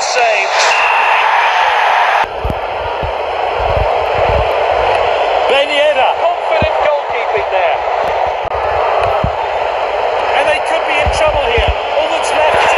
Good save. Benieta. Confident goalkeeping there. And they could be in trouble here. All that's left.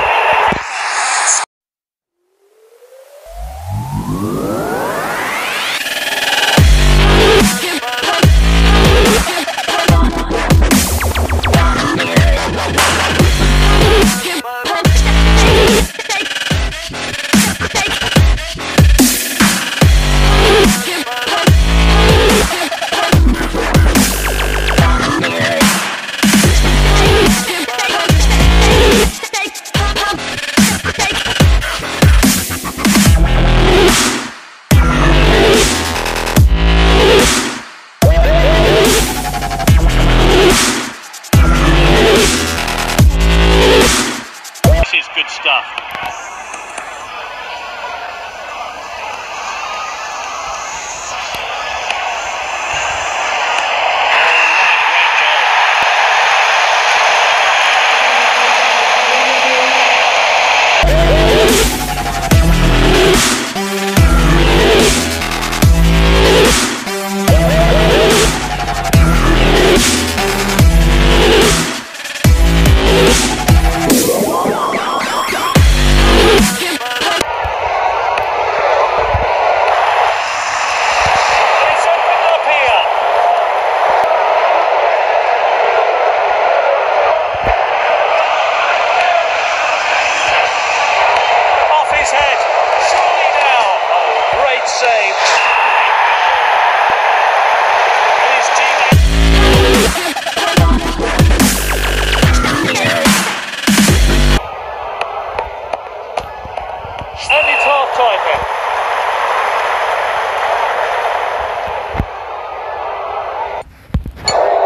Good stuff.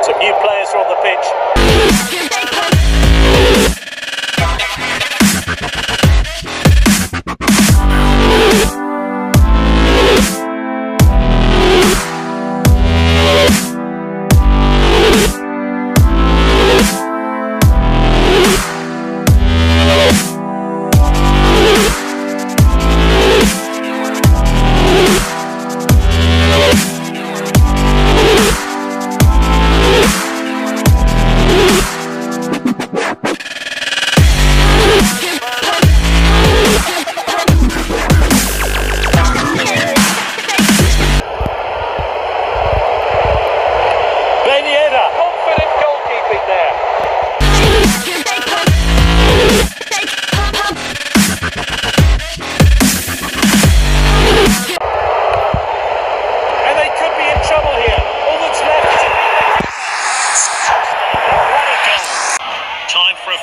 Some new players are on the pitch.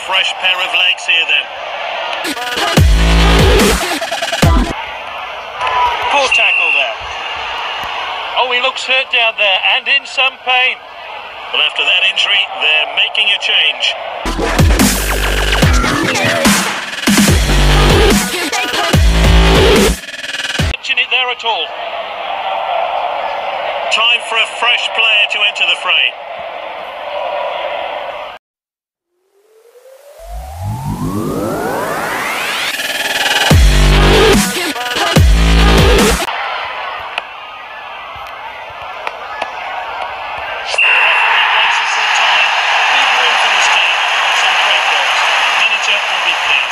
Fresh pair of legs here then. Poor tackle there. Oh, he looks hurt down there and in some pain. Well, after that injury, they're making a change. Mention it there at all. Time for a fresh player to enter the fray. Manager will be clear.